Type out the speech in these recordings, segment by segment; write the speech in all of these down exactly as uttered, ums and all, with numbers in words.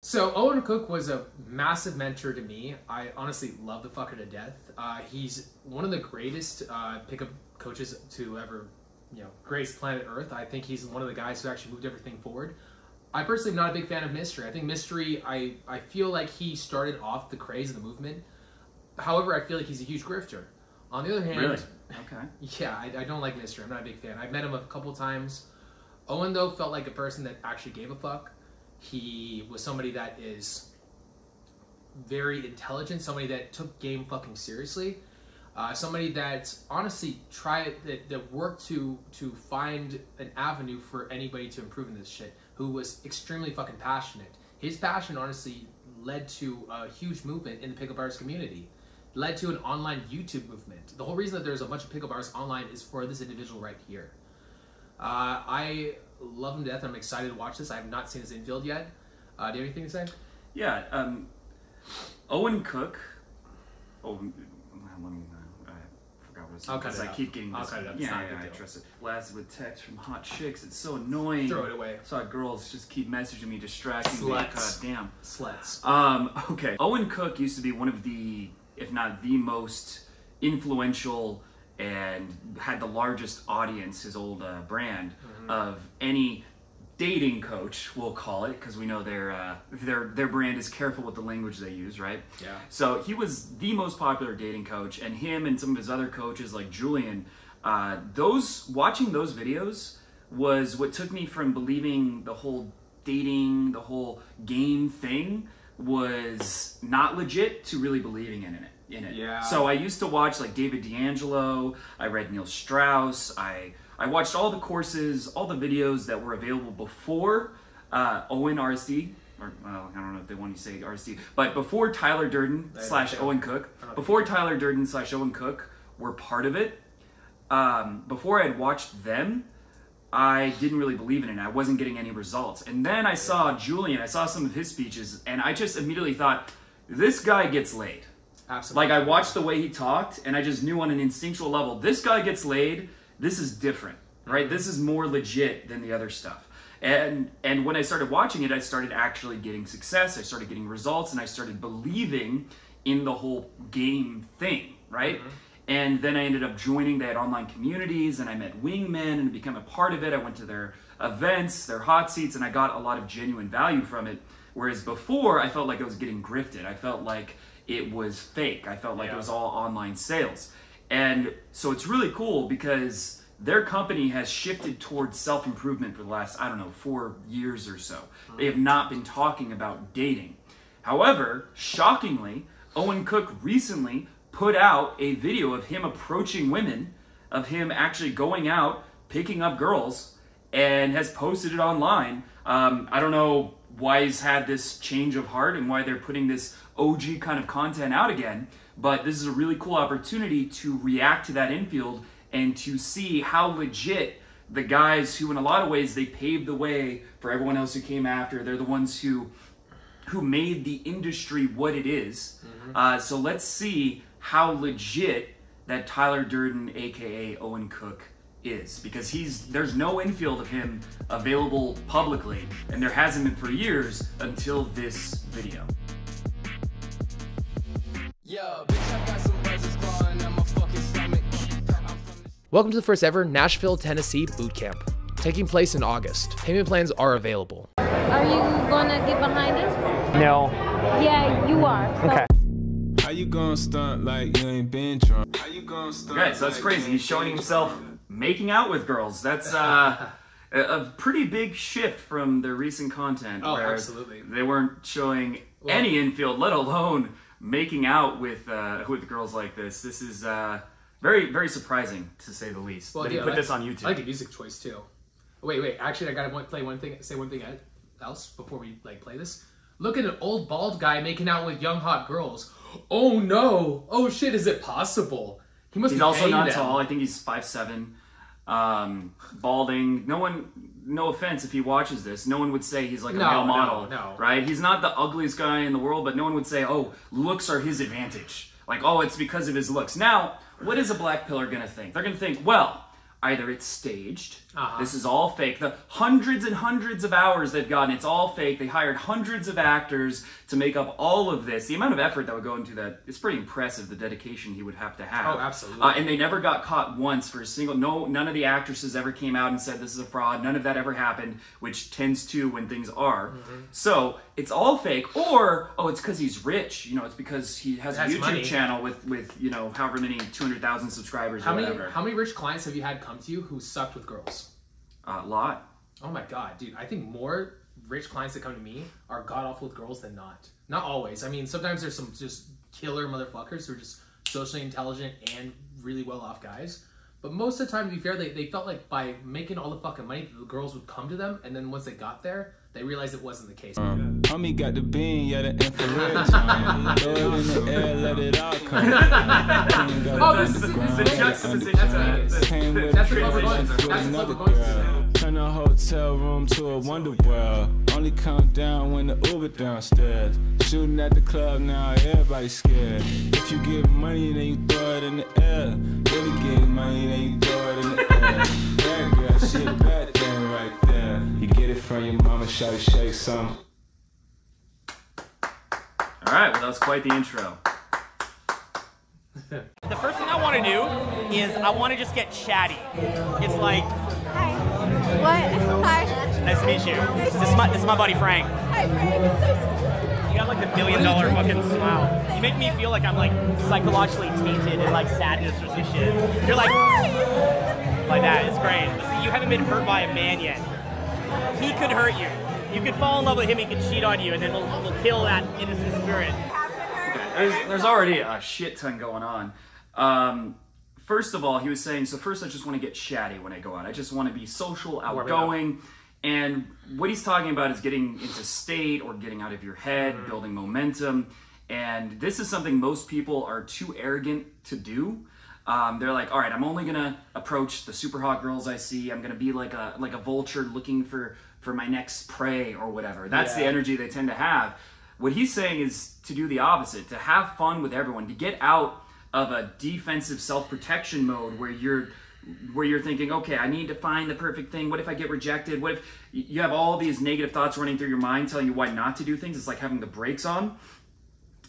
So Owen Cook was a massive mentor to me. I honestly love the fucker to death. Uh, he's one of the greatest uh, pickup coaches to ever, you know, grace planet Earth. I think he's one of the guys who actually moved everything forward. I personally am not a big fan of Mystery. I think Mystery, I, I feel like he started off the craze of the movement. However, I feel like he's a huge grifter. On the other hand... Really? Okay. Yeah, I, I don't like Mystery. I'm not a big fan. I've met him a couple times. Owen, though, felt like a person that actually gave a fuck. He was somebody that is very intelligent, somebody that took game fucking seriously, uh, somebody that honestly tried, that, that worked to to find an avenue for anybody to improve in this shit, who was extremely fucking passionate. His passion honestly led to a huge movement in the pickup artists community, led to an online YouTube movement. The whole reason that there's a bunch of pickup artists online is for this individual right here. Uh, I... love him to death. I'm excited to watch this. I have not seen his infield yet. Uh, do you have anything to say? Yeah. Um, Owen Cook. Oh, let me. I forgot what it was. Because I keep getting this. I'll cut it up. Yeah, it's not yeah, yeah I trust it. Last with text from hot chicks. It's so annoying. Throw it away. Saw girls just keep messaging me, distracting Sluts. me. God damn. Sluts. Um, okay. Owen Cook used to be one of the, if not the most influential, and had the largest audience, his old uh, brand, mm-hmm. of any dating coach, we'll call it, because we know their, uh, their their brand is careful with the language they use, right? Yeah. So he was the most popular dating coach, and him and some of his other coaches like Julian, uh, those watching those videos was what took me from believing the whole dating, the whole game thing was not legit to really believing in it. In it. Yeah. So I used to watch like David D'Angelo, I read Neil Strauss, I, I watched all the courses, all the videos that were available before uh, Owen R S D, or well, I don't know if they want to say R S D, but before Tyler Durden slash Owen Cook, before Tyler Durden slash Owen Cook were part of it, um, before I had watched them, I didn't really believe in it. I wasn't getting any results. And then I saw Julian, I saw some of his speeches, and I just immediately thought, this guy gets laid. Absolutely. Like I watched the way he talked and I just knew on an instinctual level, this guy gets laid, this is different, right? Mm-hmm. This is more legit than the other stuff. And, and when I started watching it, I started actually getting success, I started getting results, and I started believing in the whole game thing, right? Mm-hmm. And then I ended up joining that online communities and I met wingmen and became a part of it. I went to their events, their hot seats, and I got a lot of genuine value from it. Whereas before, I felt like I was getting grifted. I felt like it was fake. I felt like yeah. it was all online sales. And so it's really cool because their company has shifted towards self-improvement for the last, I don't know, four years or so. They have not been talking about dating. However, shockingly, Owen Cook recently put out a video of him approaching women, of him actually going out, picking up girls, and has posted it online. Um, I don't know why he's had this change of heart and why they're putting this O G kind of content out again, but this is a really cool opportunity to react to that infield and to see how legit the guys who in a lot of ways they paved the way for everyone else who came after, they're the ones who who made the industry what it is. Mm-hmm. uh, so let's see how legit that Tyler Durden aka Owen Cook is, because he's there's no infield of him available publicly, and there hasn't been for years until this video. Welcome to the first ever Nashville, Tennessee boot camp, taking place in August. Payment plans are available. Are you gonna get behind us? No. Yeah, you are. So. Okay. How you gonna stunt like you ain't been drunk? How you gonna stunt? Okay, so that's crazy. He's showing himself making out with girls. That's uh, a pretty big shift from their recent content. Oh, where absolutely. They weren't showing well, any infield, let alone making out with uh, with girls like this. This is uh, very, very surprising, to say the least. Well, that yeah, he put like, this on YouTube. I like the music choice too. Wait, wait. Actually, I gotta play one thing. Say one thing else before we like play this. Look at an old bald guy making out with young hot girls. Oh no! Oh shit! Is it possible? He must. He's be also not them. tall. I think he's five seven, um, balding. No one. No offense if he watches this, no one would say he's like a no, male model, no, no. right? He's not the ugliest guy in the world, but no one would say, oh, looks are his advantage. Like, oh, it's because of his looks. Now, what is a black pillar gonna think? They're gonna think, well, either it's staged, uh-huh. this is all fake, the hundreds and hundreds of hours they've gotten, it's all fake, they hired hundreds of actors to make up all of this. The amount of effort that would go into that, it's pretty impressive, the dedication he would have to have. Oh, absolutely. Uh, and they never got caught once for a single, no, none of the actresses ever came out and said this is a fraud, none of that ever happened, which tends to when things are. Mm-hmm. So, it's all fake, or, oh, it's because he's rich, you know, it's because he has, has a YouTube money. channel with, with, you know, however many, two hundred thousand subscribers how or whatever. Many, how many rich clients have you had come to you who sucked with girls? A lot. Oh my god, dude. I think more rich clients that come to me are god awful with girls than not. Not always. I mean, sometimes there's some just killer motherfuckers who are just socially intelligent and really well off guys. But most of the time, to be fair, they, they felt like by making all the fucking money, the girls would come to them, and then once they got there, they realized it wasn't the case. Um, homie got the bean, yeah, the infrared. Throw in the air, let it all come. Oh, this is the juxtaposition. That's what we're going through. That's what we're going through. Turn a hotel room to a wonder world. Only come down when the Uber downstairs. Shooting at the club now, everybody's scared. If you give money, then you throw it in the air. If you give money, then you throw it in the air. That girl, she a bad thing right there. You get it from your mama, shall you shake some? All right, well, that was quite the intro. The first thing I want to do is I want to just get chatty. It's like, hi. What? Hi. Nice to meet you. Nice this, is my, this is my buddy Frank. Hi, Frank. It's so sweet. You got like the billion dollar fucking smile. You make me feel like I'm like psychologically tainted and like sadness or some shit. You're like, hi. Like that. It's great. See, you haven't been hurt by a man yet. He could hurt you. You could fall in love with him, he could cheat on you, and then we'll, we'll kill that innocent spirit. There's, there's already a shit ton going on. Um, first of all, he was saying, so first I just want to get chatty when I go out. I just want to be social, outgoing. And what he's talking about is getting into state or getting out of your head, mm-hmm. building momentum. And this is something most people are too arrogant to do. Um, they're like, all right, I'm only going to approach the super hot girls I see. I'm going to be like a like a vulture looking for, for my next prey or whatever. That's yeah. the energy they tend to have. What he's saying is to do the opposite, to have fun with everyone, to get out of a defensive self-protection mode where you're where you're thinking, okay, I need to find the perfect thing. What if I get rejected? What if you have all these negative thoughts running through your mind telling you why not to do things? It's like having the brakes on.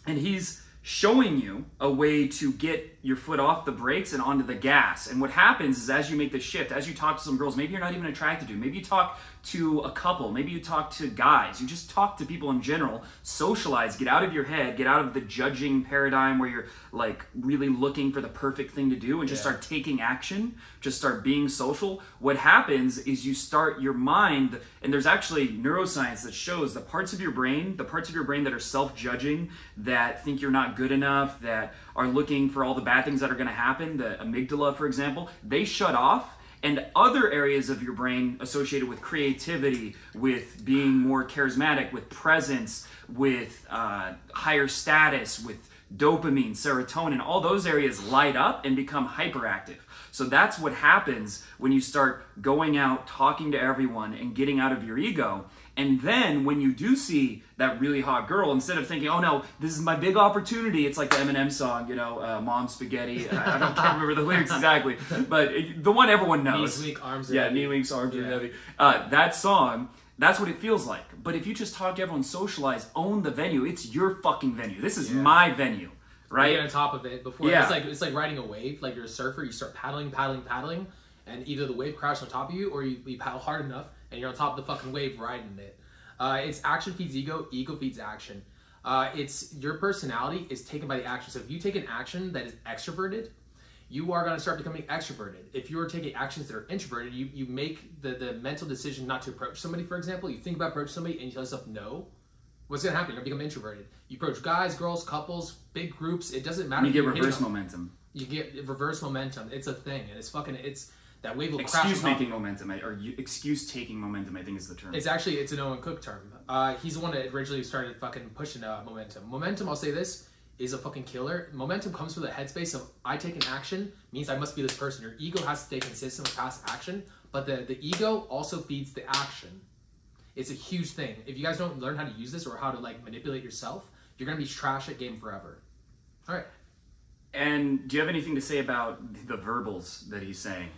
And he's showing you a way to get your foot off the brakes and onto the gas. And what happens is as you make the shift, as you talk to some girls, maybe you're not even attracted to, maybe you talk to a couple, maybe you talk to guys, you just talk to people in general, socialize, get out of your head, get out of the judging paradigm where you're like really looking for the perfect thing to do and just yeah. start taking action, just start being social. What happens is you start your mind, and there's actually neuroscience that shows the parts of your brain, the parts of your brain that are self-judging, that think you're not good enough, that are looking for all the bad things that are going to happen, the amygdala, for example, they shut off, and other areas of your brain associated with creativity, with being more charismatic, with presence, with uh, higher status, with dopamine, serotonin, all those areas light up and become hyperactive. So that's what happens when you start going out, talking to everyone, and getting out of your ego. And then when you do see that really hot girl, instead of thinking, oh no, this is my big opportunity, it's like the Eminem song, you know, uh, Mom Spaghetti, I, I don't can't remember the lyrics exactly, but it, the one everyone knows. Knees weak, arms are yeah, heavy. Yeah, knee weak, arms yeah. are heavy. Uh, that song, that's what it feels like. But if you just talk to everyone, socialize, own the venue, it's your fucking venue. This is yeah. my venue, right? You get on top of it before, yeah. it's, like, it's like riding a wave, like you're a surfer, you start paddling, paddling, paddling, and either the wave crashes on top of you or you, you paddle hard enough and you're on top of the fucking wave riding it. Uh, it's action feeds ego, ego feeds action. Uh, it's your personality is taken by the action. So if you take an action that is extroverted, you are gonna start becoming extroverted. If you're taking actions that are introverted, you, you make the, the mental decision not to approach somebody, for example. You think about approaching somebody and you tell yourself no. What's gonna happen? You're gonna become introverted. You approach guys, girls, couples, big groups, it doesn't matter. You get reverse momentum. You get reverse momentum. It's a thing, and it's fucking, it's, that wave will crash. Excuse making momentum, or excuse taking momentum, I think is the term. It's actually, it's an Owen Cook term. Uh, he's the one that originally started fucking pushing uh, momentum. Momentum, I'll say this, is a fucking killer. Momentum comes from the headspace of I take an action means I must be this person. Your ego has to stay consistent with past action, but the, the ego also feeds the action. It's a huge thing. If you guys don't learn how to use this or how to like manipulate yourself, you're gonna be trash at game forever. All right. And do you have anything to say about the verbals that he's saying?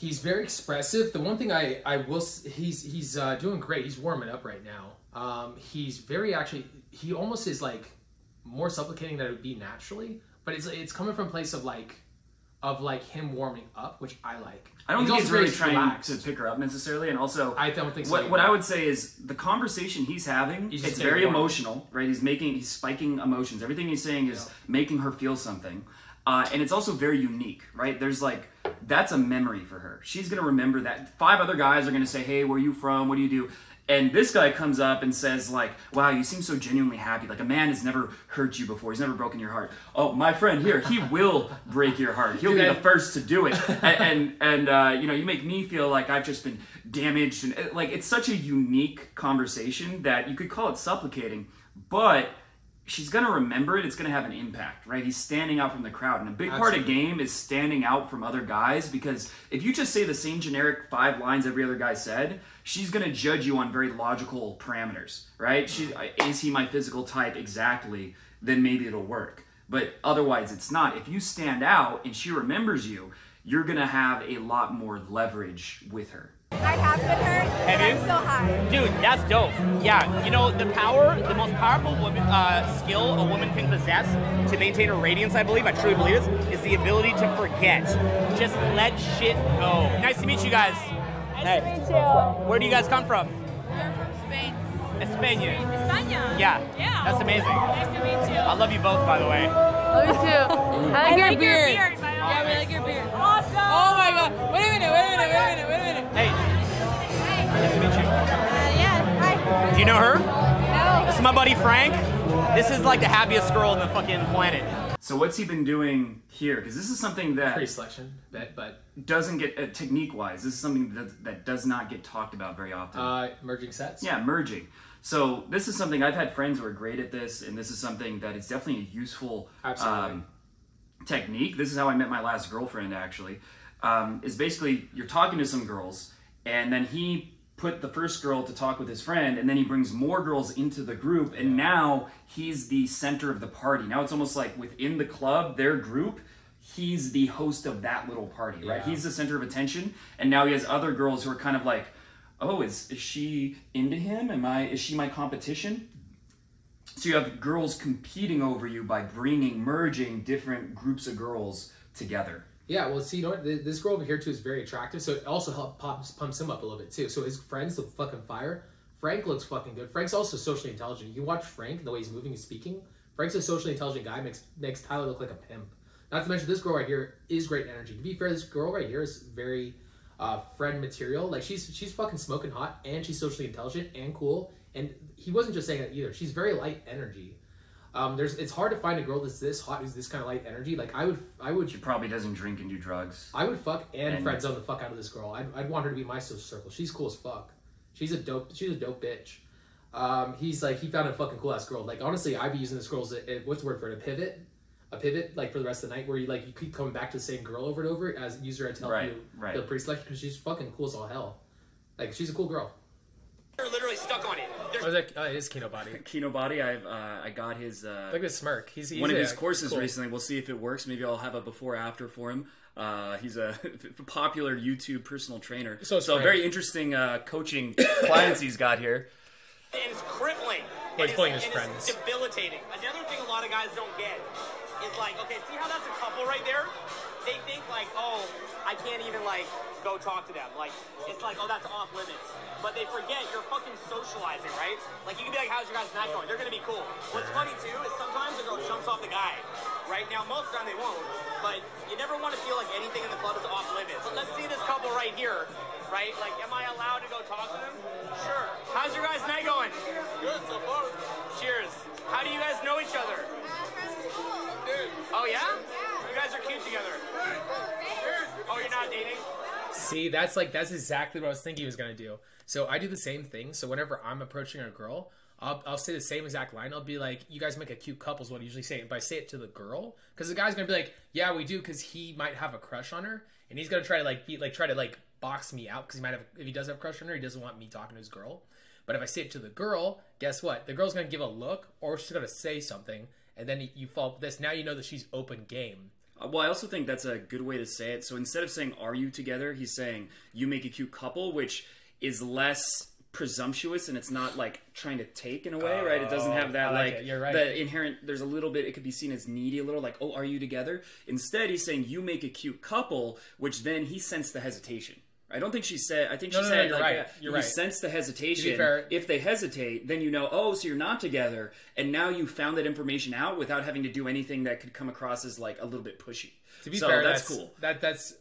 He's very expressive. The one thing I, I will, he's he's uh, doing great. He's warming up right now. Um, he's very actually, he almost is like more supplicating than it would be naturally, but it's it's coming from a place of like, of like him warming up, which I like. I don't he's think he's really trying relaxed. to pick her up necessarily. And also, I don't think so what, what I would say is the conversation he's having, he's it's very warm. emotional, right? He's making, he's spiking emotions. Everything he's saying is yeah. making her feel something. Uh, and it's also very unique, right? There's like, that's a memory for her. She's going to remember that. Five other guys are going to say, hey, where are you from? What do you do? And this guy comes up and says like, wow, you seem so genuinely happy. Like a man has never hurt you before. He's never broken your heart. Oh, my friend here, he will break your heart. He'll Dude, be I... the first to do it. And, and, and uh, you know, you make me feel like I've just been damaged. And like, it's such a unique conversation that you could call it supplicating, but she's going to remember it. It's going to have an impact, right? He's standing out from the crowd. And a big Absolutely. part of game is standing out from other guys, because if you just say the same generic five lines every other guy said, she's going to judge you on very logical parameters, right? She, is he my physical type exactly? Then maybe it'll work. But otherwise, it's not. If you stand out and she remembers you, you're going to have a lot more leverage with her. I have been hurt, and I'm still high. Dude, that's dope. Yeah, you know, the power, the most powerful woman uh, skill a woman can possess to maintain her radiance, I believe, I truly believe this, is the ability to forget. Just let shit go. Nice to meet you guys. Nice hey. to meet you. Where do you guys come from? We're from Spain. España. España. Yeah. Yeah. That's amazing. Nice to meet you. I love you both, by the way. Love you too. I like, I your, like beard. your beard. Yeah, we like your beard. Awesome. Oh my God. Wait a minute, wait a minute, wait a minute, wait a minute. Hey. Hey. Nice to meet you. Uh, yeah, hi. Do you know her? No. This is my buddy Frank. This is like the happiest girl on the fucking planet. So what's he been doing here? Because this is something that... Pre-selection, but, but... doesn't get, uh, technique-wise, this is something that, that does not get talked about very often. Uh, merging sets? Yeah, merging. So this is something, I've had friends who are great at this, and this is something that is definitely a useful... Absolutely. Um, technique. This is how I met my last girlfriend, actually, um, is basically you're talking to some girls, and then he put the first girl to talk with his friend, and then he brings more girls into the group, and now he's the center of the party. Now it's almost like within the club, their group, he's the host of that little party, right? Yeah. He's the center of attention, and now he has other girls who are kind of like, oh, is, is she into him? Am I, is she my competition? So you have girls competing over you by bringing, merging different groups of girls together. Yeah, well, see, you know what? This girl over here, too, is very attractive, so it also helps pumps, pumps him up a little bit, too. So his friends look fucking fire. Frank looks fucking good. Frank's also socially intelligent. You watch Frank, the way he's moving and speaking. Frank's a socially intelligent guy, makes, makes Tyler look like a pimp. Not to mention, this girl right here is great energy. To be fair, this girl right here is very uh, friend material. Like, she's, she's fucking smoking hot, and she's socially intelligent and cool. And he wasn't just saying that either. She's very light energy. Um, there's, it's hard to find a girl that's this hot, who's this kind of light energy. Like I would, I would. She probably doesn't drink and do drugs. I would fuck and, and friend zone the fuck out of this girl. I'd, I'd want her to be my social circle. She's cool as fuck. She's a dope. She's a dope bitch. Um, he's like, he found a fucking cool ass girl. Like honestly, I'd be using this girl as a, what's the word for it? A pivot, a pivot. Like for the rest of the night, where you like you keep coming back to the same girl over and over as user to help right, you right. feel pre-selection because she's fucking cool as all hell. Like she's a cool girl. They're literally stuck on it. Oh, that, uh, it is Kino Body. Kino Body. I've uh, I got his. Uh, Look at his smirk. He's, he's one of his yeah, courses cool. recently. We'll see if it works. Maybe I'll have a before after for him. Uh, he's a popular YouTube personal trainer. So, so very interesting uh, coaching clients he's got here. And it's crippling. Well, he's playing his friends. It's debilitating. Another thing a lot of guys don't get is like, okay, see how that's a couple right there. They think like, oh, I can't even like go talk to them. Like, it's like, oh, that's off limits. But they forget you're fucking socializing, right? Like you can be like, how's your guys' night going? They're gonna be cool. What's funny too is sometimes a girl jumps off the guy, right? Now most of the time they won't, but you never want to feel like anything in the club is off limits. So let's see this couple right here, right? Like, am I allowed to go talk to them? Sure. How's your guys' night going? Good so far. Cheers. How do you guys know each other? Oh yeah? You guys are cute together. Oh, you're not dating? See, that's like, that's exactly what I was thinking he was gonna do. So I do the same thing. So whenever I'm approaching a girl, I'll, I'll say the same exact line. I'll be like, you guys make a cute couple is what I usually say. But I say it to the girl, because the guy's gonna be like, yeah, we do, because he might have a crush on her, and he's gonna try to like be like try to like box me out, because he might have, if he does have a crush on her, he doesn't want me talking to his girl. But if I say it to the girl, guess what? The girl's gonna give a look, or she's gonna say something, and then you fall this. Now you know that she's open game. Well, I also think that's a good way to say it. So instead of saying, are you together? He's saying, you make a cute couple, which is less presumptuous, and it's not like trying to take in a way, oh, right? It doesn't have that, I like, like you're right. the inherent, there's a little bit, it could be seen as needy a little, like, oh, are you together? Instead, he's saying, you make a cute couple, which then he sensed the hesitation. I don't think she said, I think no, she no, said, no, you're like, right. you're you right. sense the hesitation. To be fair, if they hesitate, then you know, oh, so you're not together. And now you found that information out without having to do anything that could come across as like a little bit pushy. To be so fair, that's, that's cool. That, that's,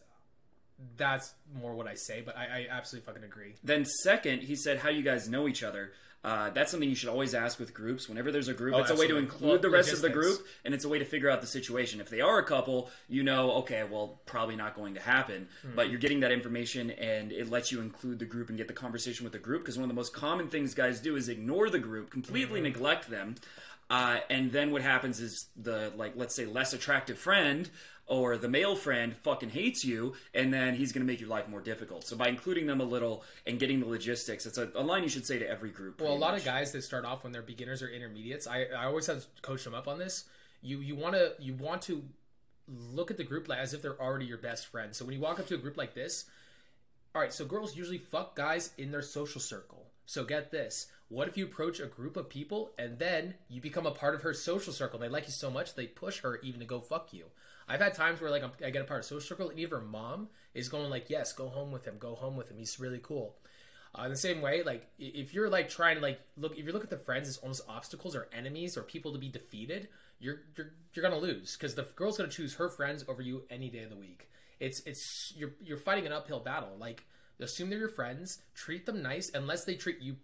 that's more what I say, but I, I absolutely fucking agree. Then second, he said, how do you guys know each other? Uh, that's something you should always ask with groups. Whenever there's a group, oh, it's absolutely. a way to include well, the rest logistics. of the group, and it's a way to figure out the situation. If they are a couple, you know, okay, well, probably not going to happen. Mm-hmm. But you're getting that information, and it lets you include the group and get the conversation with the group. Because one of the most common things guys do is ignore the group, completely mm-hmm. neglect them. Uh, and then what happens is the, like, let's say less attractive friend or the male friend fucking hates you, and then he's going to make your life more difficult. So by including them a little and getting the logistics, it's a, a line you should say to every group. Well, a lot much. of guys that start off when they're beginners or intermediates, I, I always have to coach them up on this. You you want to you want to look at the group as if they're already your best friend. So when you walk up to a group like this, all right, so girls usually fuck guys in their social circle. So get this. What if you approach a group of people and then you become a part of her social circle? And they like you so much, they push her even to go fuck you. I've had times where like I'm, I get a part of social circle and even her mom is going like, yes, go home with him, go home with him. He's really cool. Uh, in the same way, like if you're like trying to like look, if you look at the friends as almost obstacles or enemies or people to be defeated, you're you're, you're gonna lose because the girl's gonna choose her friends over you any day of the week. It's it's you're you're fighting an uphill battle. Like, assume they're your friends, treat them nice, unless they treat you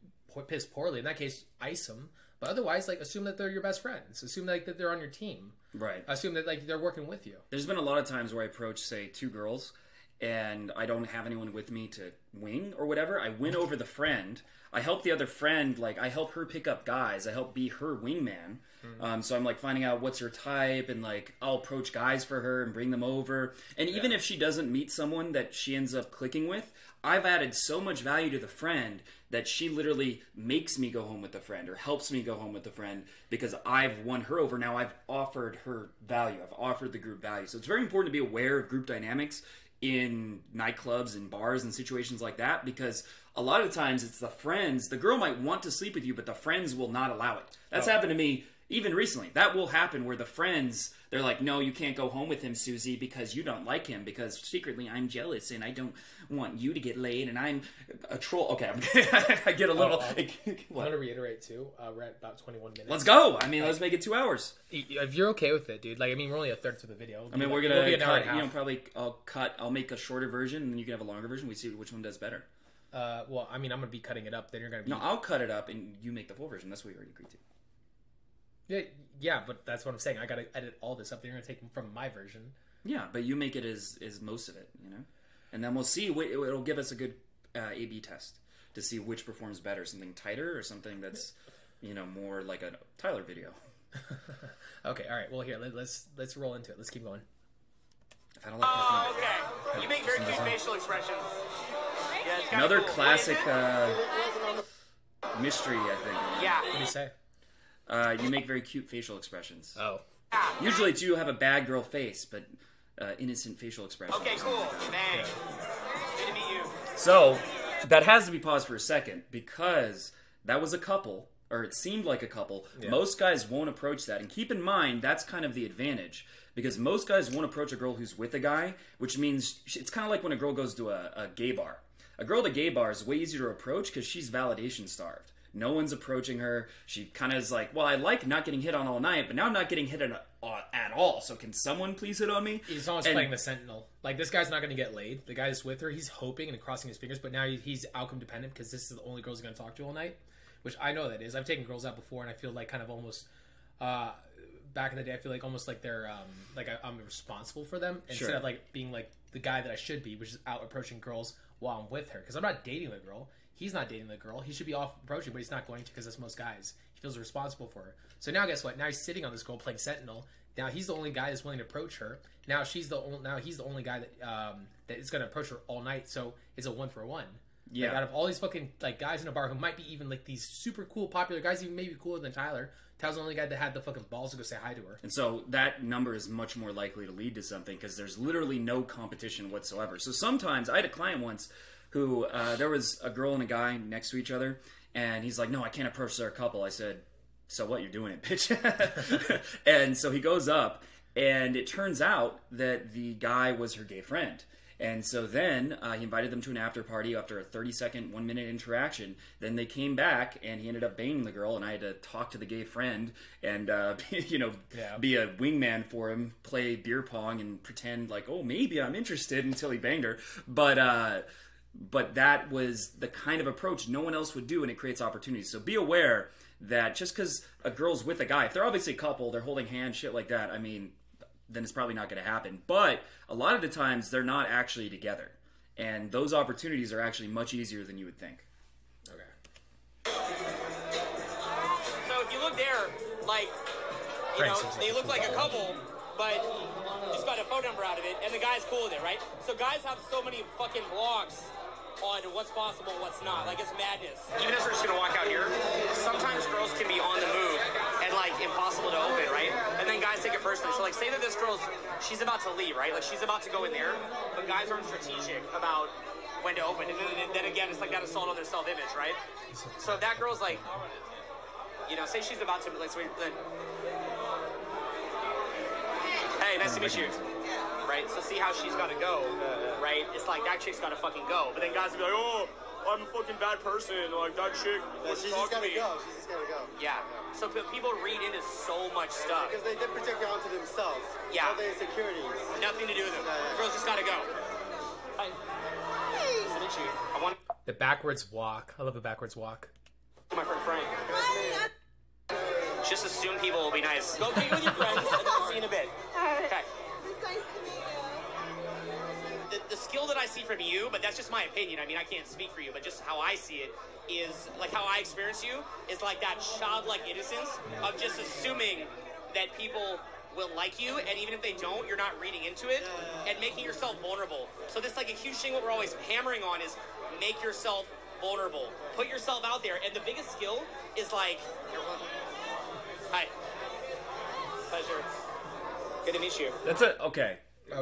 piss poorly. In that case, ice them. But otherwise, like, assume that they're your best friends. Assume like that they're on your team. Right. Assume that like they're working with you. There's been a lot of times where I approach, say, two girls, and I don't have anyone with me to wing or whatever. I win over the friend. I help the other friend. Like, I help her pick up guys. I help be her wingman. Mm-hmm. um, so I'm like finding out what's her type, and like I'll approach guys for her and bring them over. And yeah. even if she doesn't meet someone that she ends up clicking with, I've added so much value to the friend that she literally makes me go home with the friend or helps me go home with the friend because I've won her over. Now I've offered her value. I've offered the group value. So it's very important to be aware of group dynamics in nightclubs and bars and situations like that, because a lot of times it's the friends. The girl might want to sleep with you, but the friends will not allow it. That's oh. happened to me even recently. That will happen where the friends, they're like, no, you can't go home with him, Susie, because you don't like him, because secretly I'm jealous and I don't want you to get laid and I'm a troll. Okay, I'm, I get a little... Uh, I, I want to reiterate too, uh, we're at about twenty-one minutes. Let's go! I mean, like, let's make it two hours. If you're okay with it, dude. Like, I mean, we're only a third to the video. We'll I mean, we're going to cut, you know, probably I'll cut, I'll make a shorter version and you can have a longer version. We see which one does better. Uh, well, I mean, I'm going to be cutting it up, then you're going to be... No, I'll cut it up and you make the full version. That's what we already agreed to. Yeah, yeah, but that's what I'm saying. I gotta edit all this up. They're gonna take them from my version. Yeah, but you make it as as most of it, you know, and then we'll see. It'll give us a good uh, A B test to see which performs better: something tighter or something that's, you know, more like a Tyler video. Okay, all right. Well, here, let, let's let's roll into it. Let's keep going. If I don't like oh, okay. You make very cute facial expressions. Yeah, it's Another classic uh, mystery, I think. Yeah. What do you say? Uh, you make very cute facial expressions. Oh. Usually, too, you have a bad girl face, but uh, innocent facial expressions. Okay, cool. Like Thanks. Yeah. Good to meet you. So, that has to be paused for a second, because that was a couple, or it seemed like a couple. Yeah. Most guys won't approach that. And keep in mind, that's kind of the advantage, because most guys won't approach a girl who's with a guy, which means it's kind of like when a girl goes to a, a gay bar. A girl at a gay bar is way easier to approach because she's validation starved. No one's approaching her. She kind of is like, well, I like not getting hit on all night, but now I'm not getting hit on at all. So can someone please hit on me? He's almost and, playing the sentinel. Like, this guy's not going to get laid. The guy that's with her, he's hoping and crossing his fingers, but now he's outcome dependent because this is the only girl he's going to talk to all night, which I know that is. I've taken girls out before, and I feel like kind of almost, uh, back in the day, I feel like almost like they're, um, like I, I'm responsible for them instead sure. of like being like the guy that I should be, which is out approaching girls while I'm with her because I'm not dating the girl. He's not dating the girl. He should be off approaching, but he's not going to because that's most guys. He feels responsible for her. So now guess what? Now he's sitting on this girl playing sentinel. Now he's the only guy that's willing to approach her. Now she's the only, now he's the only guy that um, that is going to approach her all night. So it's a one for one. Yeah. Like, out of all these fucking like guys in a bar who might be even like these super cool popular guys, even maybe cooler than Tyler, Tyler's the only guy that had the fucking balls to go say hi to her. And so that number is much more likely to lead to something because there's literally no competition whatsoever. So sometimes, I had a client once who, uh, there was a girl and a guy next to each other, and he's like, no, I can't approach their couple. I said, so what? You're doing it, bitch. And so he goes up, and it turns out that the guy was her gay friend. And so then uh, he invited them to an after party after a thirty second, one minute interaction. Then they came back and he ended up banging the girl, and I had to talk to the gay friend and, uh, be, you know, yeah. be a wingman for him, play beer pong and pretend like, oh, maybe I'm interested until he banged her. But, uh, but that was the kind of approach no one else would do, and it creates opportunities. So be aware that just because a girl's with a guy, if they're obviously a couple, they're holding hands, shit like that, I mean, then it's probably not going to happen. But a lot of the times they're not actually together, and those opportunities are actually much easier than you would think. Okay. So if you look there, like, you Frank know, they look like a couple, but just got a phone number out of it, and the guy's cool with it, right? So guys have so many fucking blogs on what's possible and what's not. Like, it's madness. Even if we're just gonna walk out here, sometimes girls can be on the move and like impossible to open, right? And then guys take it personally. So like, say that this girl's, she's about to leave, right? Like, she's about to go in there, but guys aren't strategic about when to open. And then, then again, it's like that assault on their self-image, right? So if that girl's like, you know, say she's about to, like, so we, then, hey, nice to meet you. Right, so see how she's gotta go, right? It's like, that chick's gotta fucking go. But then guys will be like, oh, I'm a fucking bad person. Like, that chick wants to talk to me. She's just gotta go. She's just gotta go. Yeah. So people read into so much stuff. Because they did protect her onto themselves. Yeah. All their insecurities. Nothing to do with them. Yeah, yeah. Girls just gotta go. Hi. Hey. I want the backwards walk. I love the backwards walk. My friend Frank. Hi. Just assume people will be nice. Go be with your friends, and I'll see you in a bit. Alright. Okay. The skill that I see from you, but that's just my opinion, I mean, I can't speak for you, but just how I see it is, like, how I experience you is like that childlike innocence of just assuming that people will like you, and even if they don't, you're not reading into it, and making yourself vulnerable. So this, like, a huge thing what we're always hammering on is make yourself vulnerable. Put yourself out there, and the biggest skill is, like, hi. Pleasure. Good to meet you. That's it. Okay.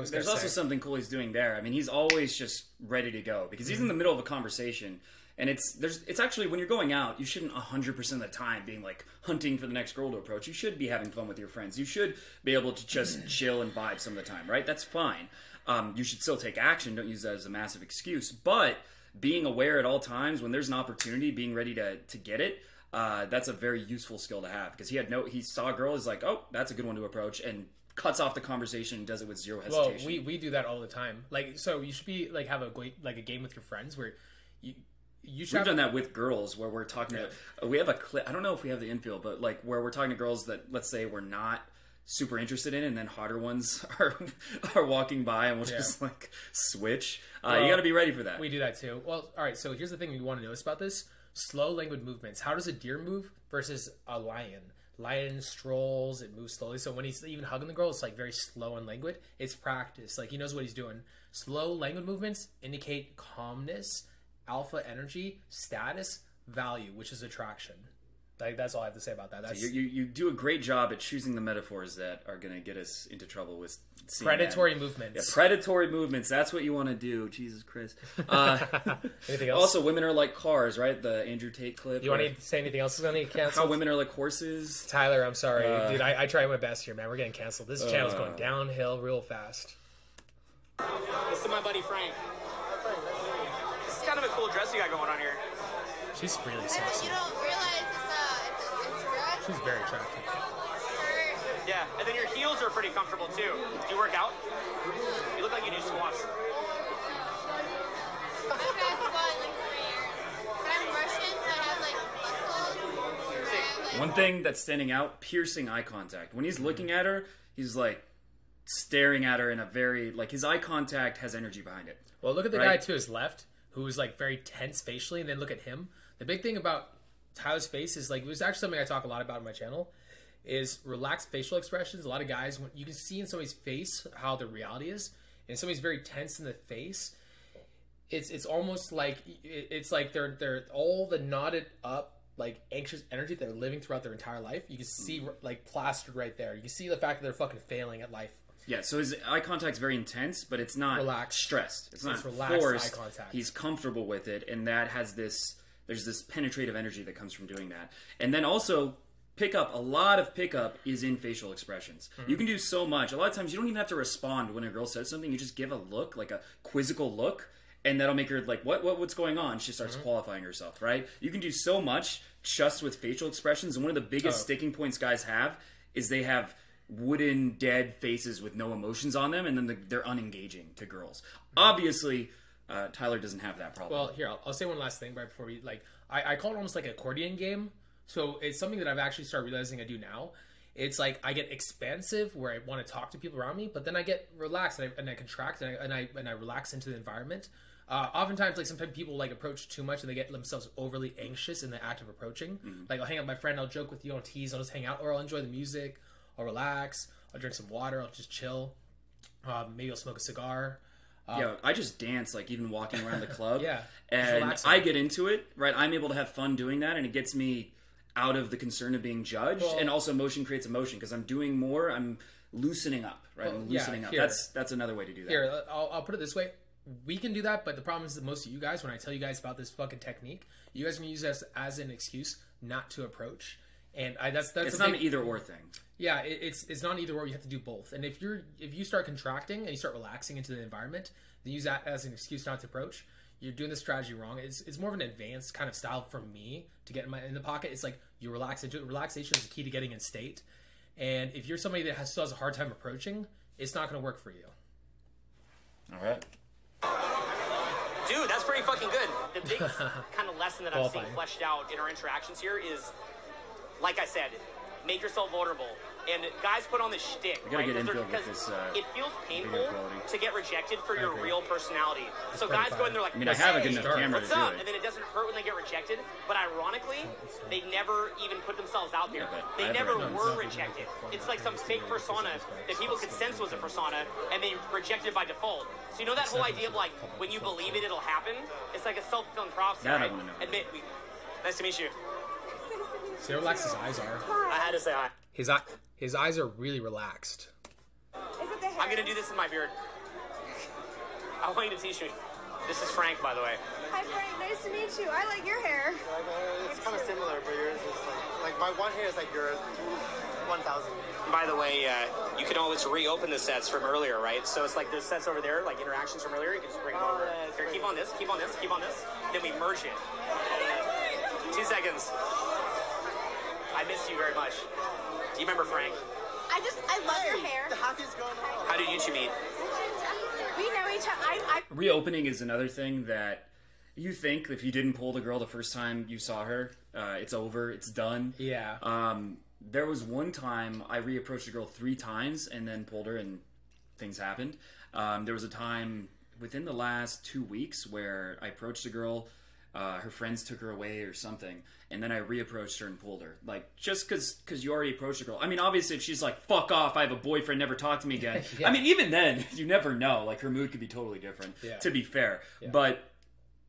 There's also something cool he's doing there. I mean, he's always just ready to go because he's in the middle of a conversation, and it's there's it's actually, when you're going out, you shouldn't one hundred percent of the time being like hunting for the next girl to approach. You should be having fun with your friends. You should be able to just chill and vibe some of the time, right? That's fine. Um, you should still take action. Don't use that as a massive excuse. But being aware at all times when there's an opportunity, being ready to to get it. Uh, that's a very useful skill to have because he had no. He saw a girl. He's like, oh, that's a good one to approach, and cuts off the conversation and does it with zero hesitation. Well, we, we do that all the time. Like, so you should be like have a like a game with your friends where you you should. We've have done that with girls where we're talking yeah. to. We have a clip. I don't know if we have the infield, but like where we're talking to girls that, let's say, we're not super interested in, and then hotter ones are are walking by, and we'll yeah. just like switch. Uh, well, you got to be ready for that. We do that too. Well, all right. So here's the thing you want to notice about this: slow languid movements. How does a deer move versus a lion? Lion strolls, it moves slowly. So when he's even hugging the girl, it's like very slow and languid. It's practice. Like, he knows what he's doing. Slow, languid movements indicate calmness, alpha energy, status, value, which is attraction. Like, that's all I have to say about that. That's... So you, you, you do a great job at choosing the metaphors that are going to get us into trouble with C N N. Predatory movements. Yeah, predatory movements. That's what you want to do. Jesus Christ. Uh, anything else? Also, women are like cars, right? The Andrew Tate clip. You want to say anything else is going to get canceled? How women are like horses. Tyler, I'm sorry. Uh, Dude, I, I try my best here, man. We're getting canceled. This uh, channel's going downhill real fast. This is my buddy Frank. This is kind of a cool dress you got going on here. She's really sexy. You don't realize she's very attractive. Yeah, and then your heels are pretty comfortable too. Do you work out? You look like you do squats. I've had squat in like three years. But I'm Russian, so I have like muscles. Have, like, one thing that's standing out, piercing eye contact. When he's looking at her, he's like staring at her in a very, like, his eye contact has energy behind it. Well, look at the right? guy to his left, who is like very tense facially, and then look at him. The big thing about Tyler's face is like, it was actually something I talk a lot about on my channel, is relaxed facial expressions. A lot of guys, when you can see in somebody's face how the reality is, and somebody's very tense in the face, it's it's almost like, it's like they're they're all the knotted up like anxious energy that they're living throughout their entire life. You can see like plastered right there. You can see the fact that they're fucking failing at life. Yeah, so his eye contact's very intense, but it's not relaxed. stressed. It's, it's not relaxed forced. Eye contact. He's comfortable with it, and that has this, there's this penetrative energy that comes from doing that. And then also, pickup, a lot of pickup is in facial expressions. Mm-hmm. You can do so much. A lot of times you don't even have to respond when a girl says something. You just give a look, like a quizzical look, and that'll make her like, what, what, what's going on? She starts mm-hmm. qualifying herself, right? You can do so much just with facial expressions. And one of the biggest oh. sticking points guys have is they have wooden, dead faces with no emotions on them, and then the, they're unengaging to girls. Mm-hmm. Obviously, uh, Tyler doesn't have that problem. Well, here, I'll, I'll say one last thing right before we, like, I, I call it almost like an accordion game. So it's something that I've actually started realizing I do now. It's like I get expansive where I want to talk to people around me, but then I get relaxed and I, and I contract and I, and I and I relax into the environment. Uh, oftentimes, like sometimes people like approach too much and they get themselves overly anxious in the act of approaching. Mm-hmm. Like I'll hang out with my friend, I'll joke with you, I'll tease, I'll just hang out, or I'll enjoy the music, I'll relax, I'll drink some water, I'll just chill. Um, maybe I'll smoke a cigar. Um, yeah, I just dance, like even walking around the club. Yeah, and I get into it. Right, I'm able to have fun doing that, and it gets me out of the concern of being judged, well, and also motion creates emotion because I'm doing more. I'm loosening up, right? Well, I'm loosening yeah, here, up. That's that's another way to do that. Here, I'll, I'll put it this way: we can do that, but the problem is that most of you guys, when I tell you guys about this fucking technique, you guys can use this as an excuse not to approach. And I, that's that's it's not big, an either or thing. Yeah, it, it's it's not an either or. You have to do both. And if you're if you start contracting and you start relaxing into the environment, then use that as an excuse not to approach. You're doing the strategy wrong. It's, it's more of an advanced kind of style for me to get in my in the pocket. It's like you relax into it. Relaxation is the key to getting in state. And if you're somebody that has, still has a hard time approaching, it's not going to work for you. All right. Dude, that's pretty fucking good. The big kind of lesson that I've seen fleshed out in our interactions here is, like I said, make yourself vulnerable. And guys put on the shtick, right? Because this, uh, it feels painful to get rejected for your real personality. It's so guys go in there like, I mean, I have a good enough camera to do it. And then it doesn't hurt when they get rejected. But ironically, they never even put themselves out there. They never were rejected. It's like some fake persona that people could sense was a persona, and they rejected it by default. So you know that whole idea of like, when you believe it, it'll happen? It's like a self-fulfilling prophecy, right? Admit, we, nice to meet you. See how relaxed his eyes are. I had to say hi. His eye, his eyes are really relaxed. Is it the hair? I'm gonna do this in my beard. I want you to teach me. This is Frank, by the way. Hi, Frank. Nice to meet you. I like your hair. It's kind of similar, but yours is like, like my one hair is like yours. One thousand. By the way, uh, you can always reopen the sets from earlier, right? So it's like there's sets over there, like interactions from earlier. You can just bring them oh, over. Yeah, Here, keep on this. Keep on this. Keep on this. Then we merge it. Two seconds. I miss you very much. Do you remember Frank? I just, I love hey, your hair. The hockey's going on. How did you two meet? We know each other. I, I... Reopening is another thing that you think if you didn't pull the girl the first time you saw her, uh, it's over, it's done. Yeah. Um, there was one time I reapproached a girl three times and then pulled her and things happened. Um, there was a time within the last two weeks where I approached a girl. Uh, her friends took her away or something, and then I reapproached her and pulled her. Like, just because because you already approached a girl. I mean, obviously, if she's like, fuck off, I have a boyfriend, never talk to me again. Yeah. I mean, even then, you never know. Like, her mood could be totally different, yeah. to be fair. Yeah. But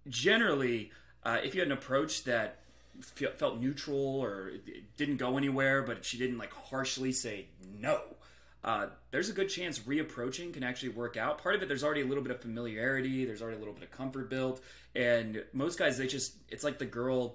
generally, uh, if you had an approach that fe felt neutral or it didn't go anywhere, but she didn't, like, harshly say no, uh, there's a good chance reapproaching can actually work out. Part of it, there's already a little bit of familiarity. There's already a little bit of comfort built. And most guys, they just, it's like the girl,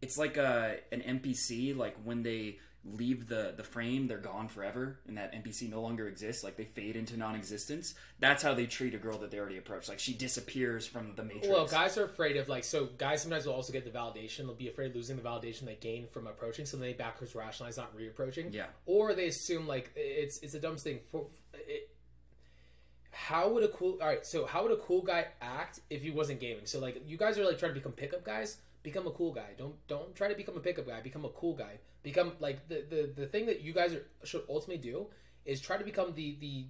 it's like a, an N P C. Like when they leave the, the frame, they're gone forever. And that N P C no longer exists. Like they fade into non-existence. That's how they treat a girl that they already approached. Like she disappears from the matrix. Well, guys are afraid of like, so guys sometimes will also get the validation. They'll be afraid of losing the validation they gain from approaching. So they backwards rationalize not reapproaching. Yeah. Or they assume like it's, it's a dumb thing for, It, how would a cool all right? So how would a cool guy act if he wasn't gaming? So like you guys are like trying to become pickup guys. Become a cool guy. Don't don't try to become a pickup guy. Become a cool guy. Become like the the, the thing that you guys are, should ultimately do is try to become the the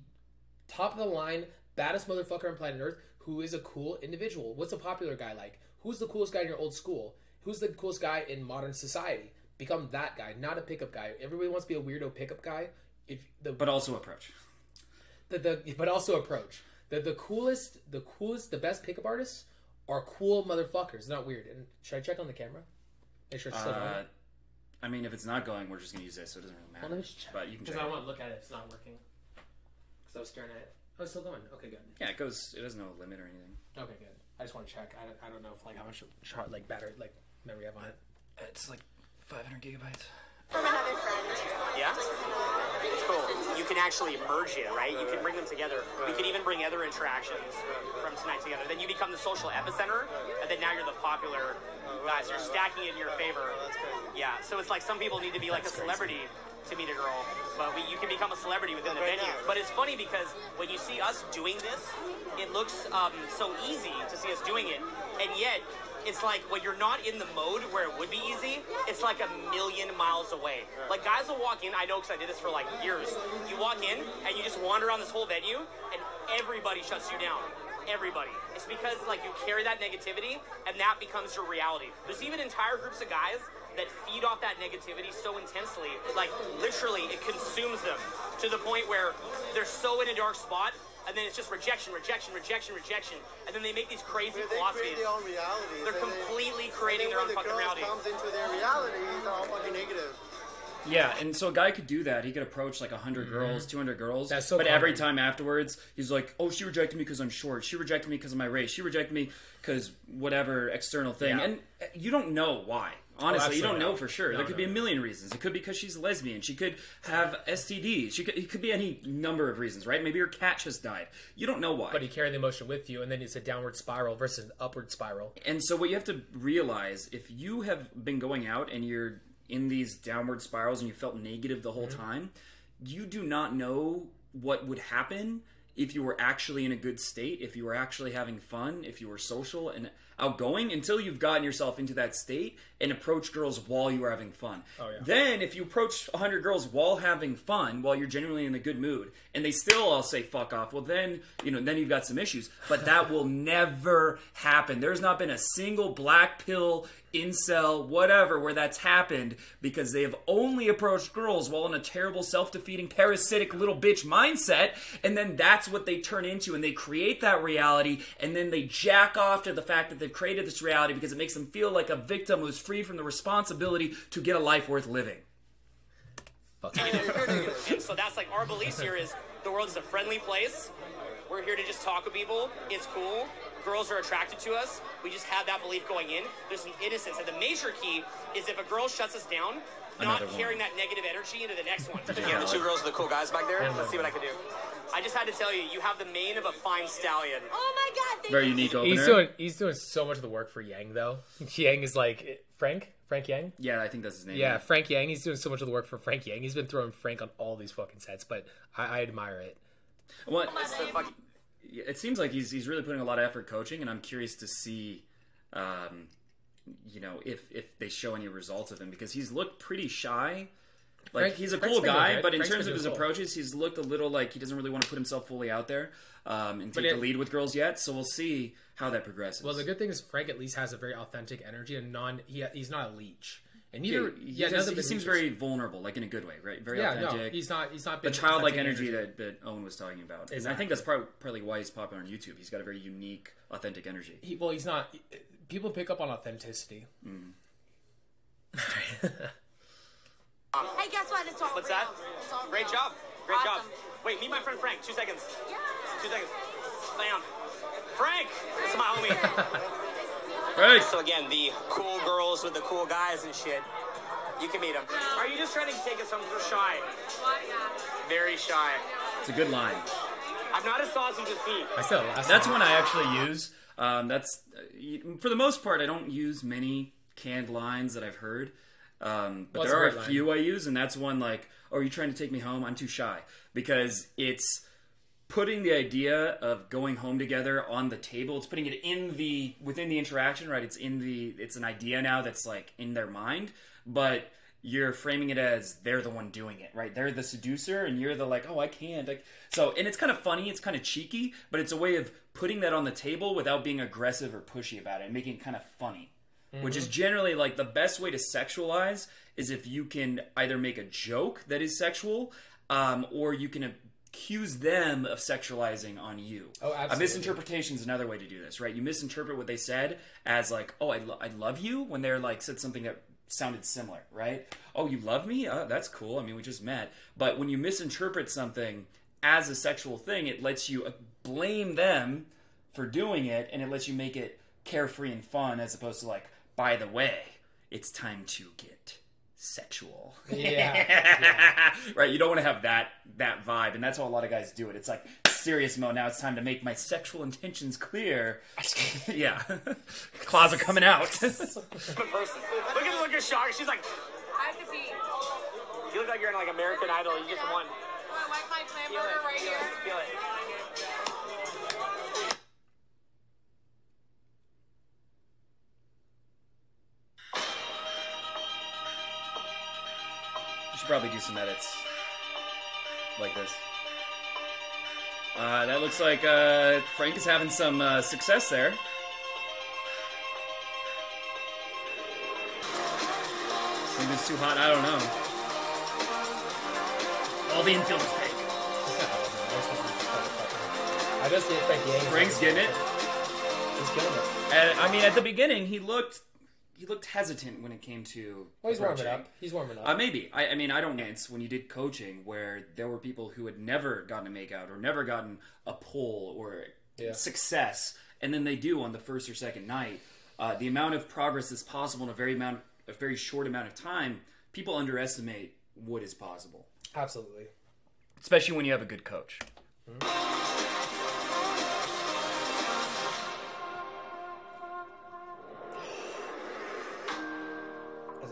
top of the line baddest motherfucker on planet Earth who is a cool individual. What's a popular guy like? Who's the coolest guy in your old school? Who's the coolest guy in modern society? Become that guy, not a pickup guy. Everybody wants to be a weirdo pickup guy. If the but also approach. The, the, but also approach the the coolest the coolest the best pickup artists are cool motherfuckers, not weird. And should I check on the camera? Make sure it's still uh, going. I mean, if it's not going, we're just going to use this, so it doesn't really matter. Well, just check. But you can check. Because I want to look at it if it's not working. Because I was staring at it. Oh, it's still going. Okay, good. Yeah, it goes. It doesn't know a limit or anything. Okay, good. I just want to check. I don't, I don't know if like how much chart, like battery, like memory I have on it. It's like five hundred gigabytes. From another friend. Yeah? Cool. You can actually merge it, right? You can bring them together. We can even bring other interactions from tonight together. Then you become the social epicenter, and then now you're the popular guys. You're stacking in your favor. Yeah, so it's like some people need to be like a celebrity to meet a girl, but we, you can become a celebrity within the venue. But it's funny because when you see us doing this, it looks um, so easy to see us doing it, and yet it's like when you're not in the mode where it would be easy, it's like a million miles away. Like guys will walk in, I know because I did this for like years, you walk in and you just wander around this whole venue and everybody shuts you down. Everybody. It's because like you carry that negativity and that becomes your reality. There's even entire groups of guys that feed off that negativity so intensely, like literally it consumes them to the point where they're so in a dark spot, and then it's just rejection, rejection, rejection, rejection, and then they make these crazy yeah, they philosophies. Their own realities. They're completely they, creating their own the fucking reality. Comes into their reality, they're all fucking negative. Yeah, and so a guy could do that. He could approach like a hundred mm-hmm. girls, two hundred girls. That's so But common. Every time afterwards, he's like, oh, she rejected me because I'm short. She rejected me because of my race. She rejected me because whatever external thing. Yeah. And you don't know why. Honestly, oh, you don't know for sure. No, there could no, be a million no. reasons. It could be because she's a lesbian. She could have S T Ds. She could, it could be any number of reasons, right? Maybe your cat just died. You don't know why. But you carry the emotion with you, and then it's a downward spiral versus an upward spiral. And so what you have to realize, if you have been going out and you're in these downward spirals and you felt negative the whole mm-hmm. time, you do not know what would happen if you were actually in a good state, if you were actually having fun, if you were social and outgoing, until you've gotten yourself into that state and approach girls while you are having fun. Oh, yeah. Then if you approach a hundred girls while having fun, while you're genuinely in a good mood, and they still all say fuck off, well then, you know, then you've got some issues. But that will never happen. There's not been a single black pill, incel, whatever, where that's happened, because they have only approached girls while in a terrible, self-defeating, parasitic little bitch mindset, and then that's what they turn into, and they create that reality, and then they jack off to the fact that they've created this reality because it makes them feel like a victim who's free from the responsibility to get a life worth living. Fuck. And so that's like our beliefs here is the world is a friendly place. We're here to just talk with people. It's cool. Girls are attracted to us. We just have that belief going in. There's an innocence. And the major key is if a girl shuts us down, not carrying that negative energy into the next one. Yeah, the two girls are the cool guys back there. Let's see what I can do. I just had to tell you, you have the mane of a fine stallion. Oh my god. Very unique opener. He's doing, he's doing so much of the work for Yang, though. Yang is like, Frank? Frank Yang? Yeah, I think that's his name. Yeah, Frank Yang. He's doing so much of the work for Frank Yang. He's been throwing Frank on all these fucking sets, but I, I admire it. What? Oh, it seems like he's he's really putting a lot of effort coaching, and I'm curious to see, um, you know, if if they show any results of him, because he's looked pretty shy. Like Frank, he's a Frank's cool guy, right? But in Frank's terms of his cool. approaches, he's looked a little like he doesn't really want to put himself fully out there um, and take it, the lead with girls yet. So we'll see how that progresses. Well, the good thing is Frank at least has a very authentic energy and non he, he's not a leech. And neither, yeah, he, yeah, does, he seems very vulnerable, like in a good way, right? Very yeah, authentic. No, he's not. He's not been the childlike energy, energy that, that Owen was talking about. Exactly. And I think that's probably, probably why he's popular on YouTube. He's got a very unique, authentic energy. He, well, he's not. People pick up on authenticity. Mm. Hey, guess what? It's all What's real. that? It's all Great real. job. Great awesome. job. Wait, meet my friend Frank. Two seconds. Yeah. Two seconds. Bam. Frank. It's my homie. Right. So again, the cool girls with the cool guys and shit, you can meet them. Are you just trying to take us home? We're shy. Very shy. It's a good line. I'm not as saucy as you see. I said last That's one I actually use. Um, that's uh, for the most part, I don't use many canned lines that I've heard. Um, but well, there are a line. few I use, and that's one like, oh, are you trying to take me home? I'm too shy. Because it's putting the idea of going home together on the table. It's putting it in the within the interaction, right? It's in the it's an idea now that's like in their mind, but you're framing it as they're the one doing it, right? They're the seducer, and you're the like, oh, I can't. Like, so, and it's kind of funny, it's kind of cheeky, but it's a way of putting that on the table without being aggressive or pushy about it, and making it kind of funny. Mm-hmm. Which is generally like the best way to sexualize is if you can either make a joke that is sexual, um, or you can accuse them of sexualizing on you. Oh, absolutely. A misinterpretation is another way to do this, right? You misinterpret what they said as like, oh, I, lo I love you, when they're like said something that sounded similar, right? Oh, you love me? Oh, that's cool. I mean, we just met. But when you misinterpret something as a sexual thing, it lets you blame them for doing it, and it lets you make it carefree and fun as opposed to like, by the way, it's time to get sexual. Yeah. Yeah. Right? You don't want to have that that vibe, and that's how a lot of guys do it. It's like, serious mode, now it's time to make my sexual intentions clear. Yeah. Claws are coming out. Look at the look of shock. She's like, I have to pee. You look like you're in like American Idol. You get yeah. one. I like my clam burger right feel here. It. Feel it. Probably do some edits like this. Uh, that looks like uh, Frank is having some uh, success there. Maybe it's too hot, I don't know. All the infield is fake. I just get Frank Yang. Frank's getting it. He's getting it. And, I mean, at the beginning, he looked... He looked hesitant when it came to. Well, he's coaching. warming up. He's warming up. Uh, maybe. I, I mean, I don't know. It's when you did coaching where there were people who had never gotten a makeout or never gotten a pull or yeah. success, and then they do on the first or second night. Uh, the amount of progress that's possible in a very amount, a very short amount of time, people underestimate what is possible. Absolutely. Especially when you have a good coach. Mm-hmm.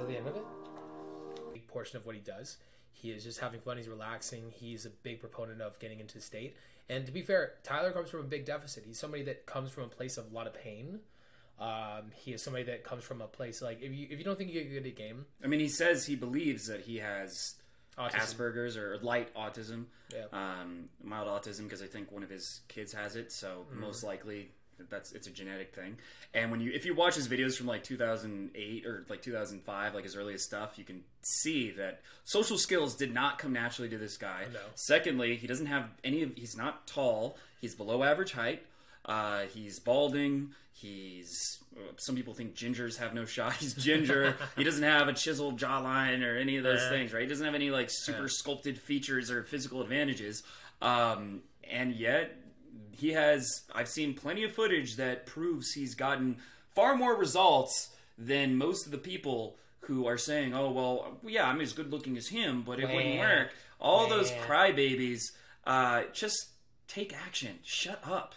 The end of it, a big portion of what he does, he is just having fun, he's relaxing, he's a big proponent of getting into the state. And to be fair, Tyler comes from a big deficit. He's somebody that comes from a place of a lot of pain. Um, he is somebody that comes from a place like, if you if you don't think you're good at game, I mean, he says he believes that he has autism. Asperger's or light autism, yeah. um, mild autism, because I think one of his kids has it, so mm. most likely that's it's a genetic thing. And when you if you watch his videos from like two thousand eight or like two thousand five, like his earliest stuff, you can see that social skills did not come naturally to this guy. No. Secondly, he doesn't have any of he's not tall, he's below average height, uh he's balding, he's some people think gingers have no shot, he's ginger. He doesn't have a chiseled jawline or any of those eh. things, right? He doesn't have any like super eh. sculpted features or physical advantages, um and yet he has, I've seen plenty of footage that proves he's gotten far more results than most of the people who are saying, oh, well, yeah, I'm as good looking as him, but it Man. wouldn't work. All Man. those crybabies, uh, just take action. Shut up.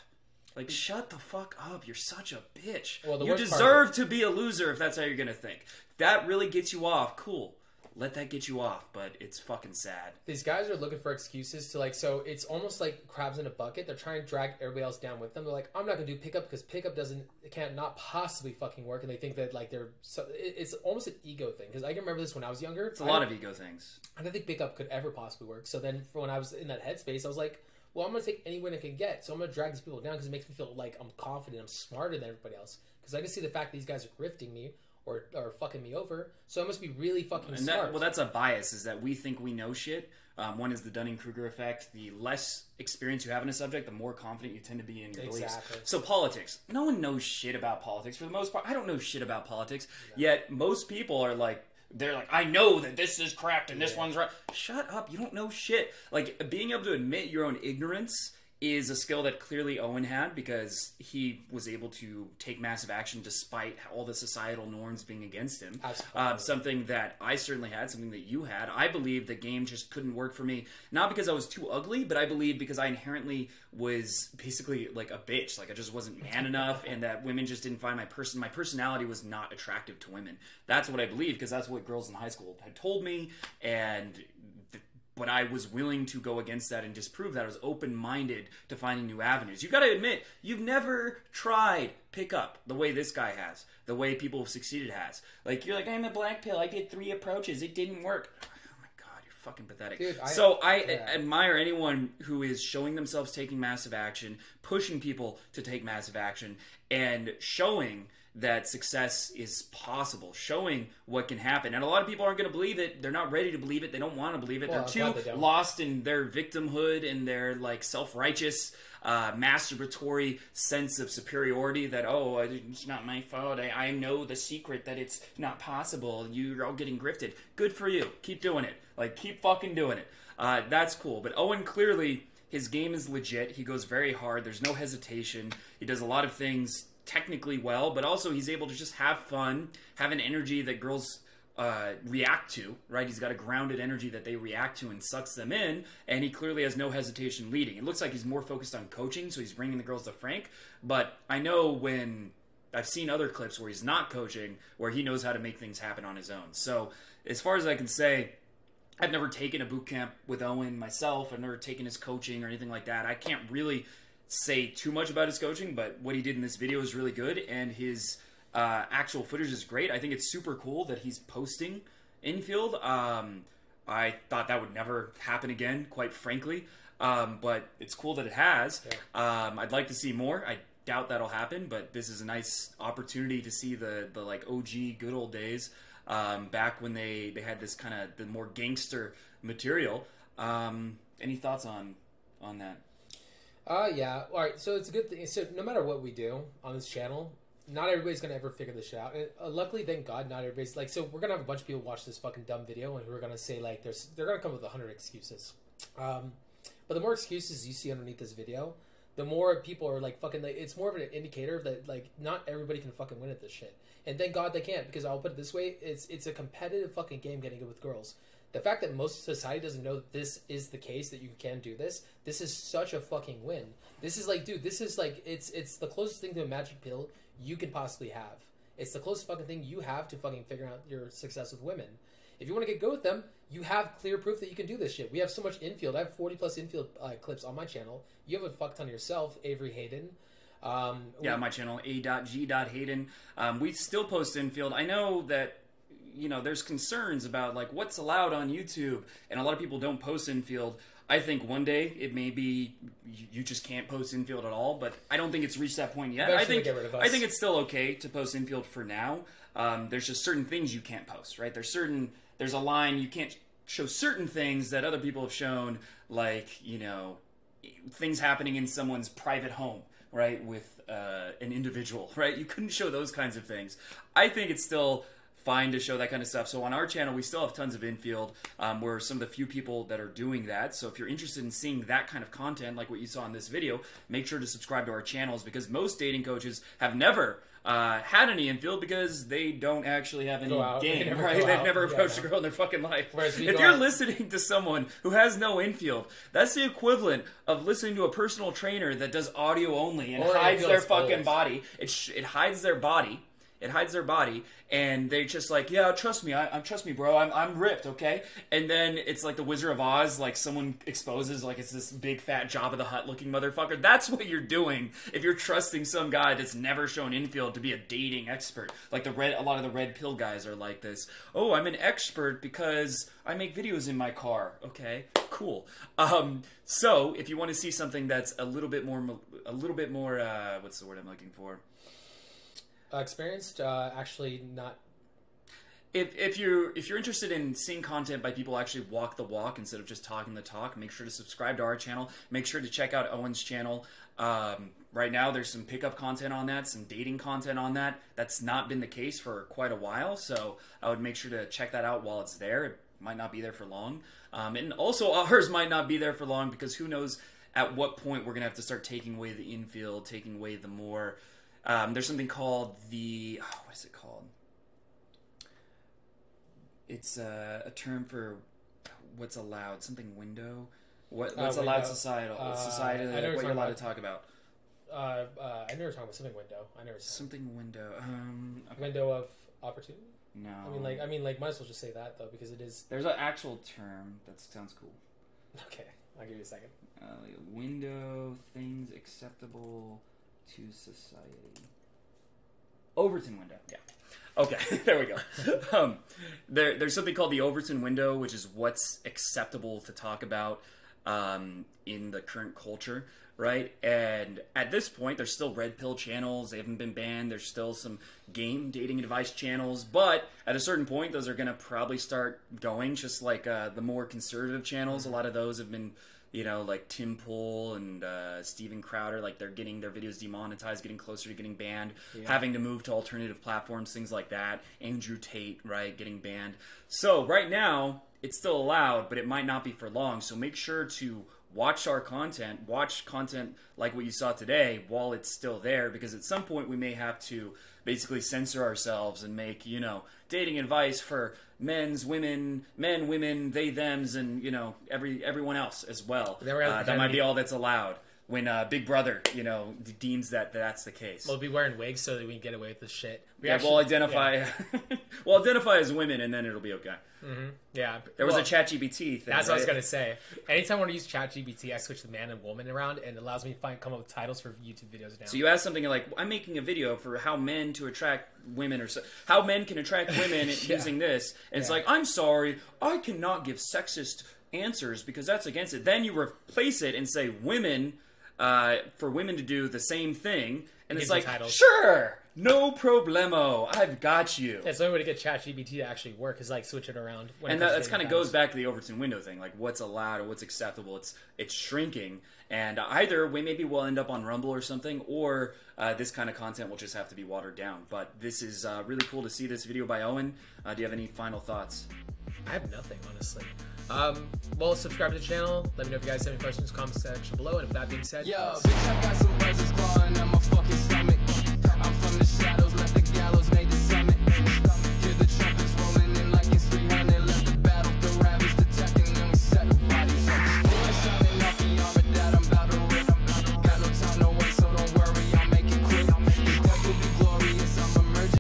Like, shut the fuck up. You're such a bitch. Well, you deserve to be a loser if that's how you're going to think. If that really gets you off, cool. Let that get you off, but it's fucking sad. These guys are looking for excuses to like, so it's almost like crabs in a bucket. They're trying to drag everybody else down with them. They're like, I'm not gonna do pickup because pickup doesn't, it can't not possibly fucking work. And they think that like they're, so it's almost an ego thing. Because I can remember this when I was younger. It's a lot of ego things. I don't think pickup could ever possibly work. So then for when I was in that headspace, I was like, well, I'm gonna take any win I can get. So I'm gonna drag these people down because it makes me feel like I'm confident, I'm smarter than everybody else. Because I can see the fact that these guys are grifting me. Or, or fucking me over, so I must be really fucking and smart. That, well, that's a bias, is that we think we know shit. Um, one is the Dunning-Kruger effect. The less experience you have in a subject, the more confident you tend to be in your beliefs. Exactly. So politics. No one knows shit about politics. For the most part, I don't know shit about politics. No. Yet most people are like, they're like, I know that this is correct and yeah. this one's right. Shut up. You don't know shit. Like, being able to admit your own ignorance is a skill that clearly Owen had, because he was able to take massive action despite all the societal norms being against him. Uh, something that I certainly had, something that you had. I believed the game just couldn't work for me. Not because I was too ugly, but I believed because I inherently was basically like a bitch. Like, I just wasn't man enough, and that women just didn't find my person. My personality was not attractive to women. That's what I believed, because that's what girls in high school had told me, and... But I was willing to go against that and disprove that. I was open-minded to finding new avenues. You've got to admit, you've never tried pickup the way this guy has, the way people who've succeeded has. Like, you're like, I'm a black pill. I did three approaches. It didn't work. Oh, my God. You're fucking pathetic. Dude, I, so I yeah. admire anyone who is showing themselves taking massive action, pushing people to take massive action, and showing that success is possible, showing what can happen. And a lot of people aren't going to believe it. They're not ready to believe it. They don't want to believe it. Well, they're too they lost in their victimhood and their like self-righteous, uh, masturbatory sense of superiority that, oh, it's not my fault. I, I know the secret that it's not possible. You're all getting grifted. Good for you. Keep doing it. Like, keep fucking doing it. Uh, that's cool. But Owen clearly... his game is legit. He goes very hard. There's no hesitation. He does a lot of things technically well, but also he's able to just have fun, have an energy that girls uh, react to, right? He's got a grounded energy that they react to and sucks them in, and he clearly has no hesitation leading. It looks like he's more focused on coaching, so he's bringing the girls to Frank, but I know when... I've seen other clips where he's not coaching, where he knows how to make things happen on his own. So as far as I can say... I've never taken a boot camp with Owen myself. I've never taken his coaching or anything like that. I can't really say too much about his coaching, but what he did in this video is really good, and his uh, actual footage is great. I think it's super cool that he's posting infield. Um, I thought that would never happen again, quite frankly, um, but it's cool that it has. Yeah. Um, I'd like to see more. I doubt that'll happen, but this is a nice opportunity to see the, the like O G good old days. Um, back when they, they had this kind of the more gangster material. Um, any thoughts on on that? Uh, yeah. All right. So it's a good thing. So no matter what we do on this channel, not everybody's going to ever figure this shit out. And uh, luckily, thank God, not everybody's like, so we're going to have a bunch of people watch this fucking dumb video and who are going to say like, there's, they're going to come up with a hundred excuses. Um, but the more excuses you see underneath this video, the more people are like fucking like, it's more of an indicator that like not everybody can fucking win at this shit. And thank God they can't, because I'll put it this way, it's it's a competitive fucking game getting good with girls. The fact that most society doesn't know that this is the case, that you can do this, this is such a fucking win. This is like, dude, this is like, it's it's the closest thing to a magic pill you can possibly have. It's the closest fucking thing you have to fucking figuring out your success with women. If you want to get good with them, you have clear proof that you can do this shit. We have so much infield. I have forty plus infield uh, clips on my channel. You have a fuck ton yourself, Avery Hayden. Um, yeah, we... my channel, A G Hayden. Um, we still post infield. I know that, you know, there's concerns about, like, what's allowed on YouTube, and a lot of people don't post infield. I think one day it may be you just can't post infield at all, but I don't think it's reached that point yet. I think, I think it's still okay to post infield for now. Um, there's just certain things you can't post, right? There's certain... There's a line, you can't show certain things that other people have shown, like, you know, things happening in someone's private home, right, with uh, an individual, right? You couldn't show those kinds of things. I think it's still fine to show that kind of stuff. So on our channel, we still have tons of infield. Um, we're some of the few people that are doing that. So if you're interested in seeing that kind of content, like what you saw in this video, make sure to subscribe to our channels, because most dating coaches have never... Uh, had any infield because they don't actually have any game, they right? They've never approached yeah, a girl in their fucking life. Whereas you if you're out. listening to someone who has no infield, that's the equivalent of listening to a personal trainer that does audio only and or hides their fucking goals. body. It sh it hides their body. It hides their body, and they're just like, yeah, trust me, I, I trust me, bro, I'm, I'm ripped, okay? And then it's like the Wizard of Oz, like someone exposes, like it's this big fat Jabba the Hutt looking motherfucker. That's what you're doing if you're trusting some guy that's never shown infield to be a dating expert. Like the red, a lot of the red pill guys are like this. Oh, I'm an expert because I make videos in my car, okay? Cool. Um, so if you want to see something that's a little bit more, a little bit more, uh, what's the word I'm looking for? Uh, experienced, uh, actually not. If if you if you're interested in seeing content by people who actually walk the walk instead of just talking the talk, make sure to subscribe to our channel. Make sure to check out Owen's channel. Um, right now, there's some pickup content on that, some dating content on that. That's not been the case for quite a while, so I would make sure to check that out while it's there. It might not be there for long, um, and also ours might not be there for long because who knows at what point we're gonna have to start taking away the infield, taking away the more. Um, there's something called the, oh, what is it called? It's uh, a term for what's allowed, something window. What, what's uh, allowed window. Societal? Uh, society, what you're allowed about, to talk about. Uh, uh, I never talked about something window. I never said something window. Um, okay. Window of opportunity? No. I mean, like, I mean, like, might as well just say that, though, because it is. There's an actual term that sounds cool. Okay, I'll give you a second. Uh, like a window, things acceptable to society. Overton window. Yeah. Okay. There we go. um, there, there's something called the Overton window, which is what's acceptable to talk about. um, in the current culture, right? And at this point, there's still red pill channels. They haven't been banned. There's still some game dating advice channels. But at a certain point, those are going to probably start going, just like uh, the more conservative channels. A lot of those have been, you know, like Tim Pool and uh, Stephen Crowder, like they're getting their videos demonetized, getting closer to getting banned, yeah. having to move to alternative platforms, things like that. Andrew Tate, right, getting banned. So right now, it's still allowed, but it might not be for long. So make sure to watch our content, watch content like what you saw today while it's still there, because at some point we may have to basically censor ourselves and make, you know, dating advice for men's, women, men, women, they, thems, and, you know, every everyone else as well. Uh, that might be all that's allowed when uh, Big Brother, you know, deems that that's the case. We'll be wearing wigs so that we can get away with this shit. We yeah, actually, we'll identify yeah. we'll identify as women, and then it'll be okay. Mm-hmm. Yeah. There was well, a ChatGPT thing. That's right? What I was going to say. Anytime I want to use ChatGPT, I switch the man and woman around, and it allows me to find, come up with titles for YouTube videos now. So you ask something like, I'm making a video for how men to attract women, or so, how men can attract women yeah. using this. And yeah. it's like, I'm sorry, I cannot give sexist answers because that's against it. Then you replace it and say women, uh, for women to do the same thing. And it's like, titles. Sure. No problemo. I've got you. That's the only way to get ChatGPT to actually work is like switch it around. When and it that kind of goes back to the Overton window thing, like what's allowed or what's acceptable. It's it's shrinking, and either we maybe we'll end up on Rumble or something, or uh, this kind of content will just have to be watered down. But this is uh, really cool to see this video by Owen. Uh, do you have any final thoughts? I have nothing, honestly. Um, well, subscribe to the channel. Let me know if you guys have any questions, comment section below. And with that being said, yeah, bitch, I got some rises clawing at my